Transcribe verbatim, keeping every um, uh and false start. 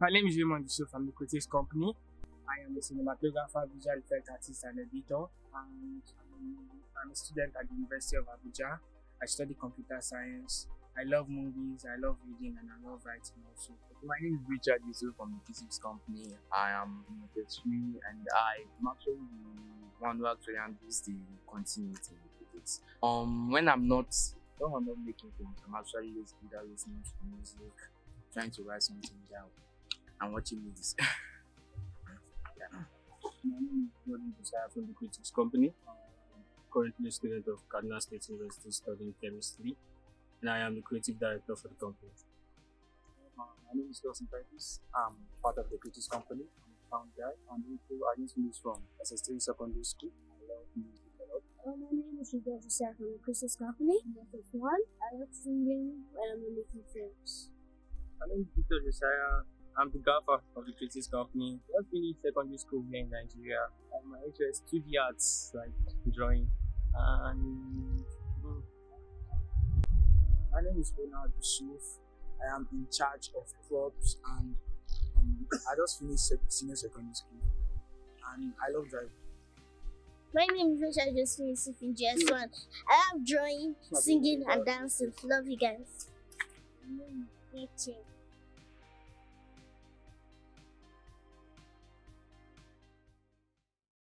My name is Vijay Mandyso from the Critics Company. I am a cinematographer, visual effects artist, and editor, and I'm a student at the University of Abuja. I study computer science. I love movies, I love reading, and I love writing also. My name is Richard Isso from the Critics Company. I am in S S three, and I'm actually the one who actually handles the continuity in critics. Um, when I'm not, when I'm not making films, I'm actually either listening to music, trying to write something down, and watching movies. Yeah. My name is Bernard Yusuf from the Critics Company. I'm currently a student of Cardinal State University studying chemistry, and I am the creative director for the company. My name is Dawson Josiah. I'm part of the Critics Company. I'm the founder and also I just moved from S S three Secondary School. I love music a lot. Well, my name is Richard Isso from the Critics Company. I'm one. I love singing and I'm making films. My name is Peter Josiah. I'm the gaffer of the Critics Company. I finished secondary school here in Nigeria. And my interest is the arts, like drawing. And mm. My name is Bernard Yusuf. I am in charge of props, and um, I just finished senior secondary school. And I love driving. My name is Richard Isso in G S one. I love drawing, singing, and dancing. Love you guys. Mm,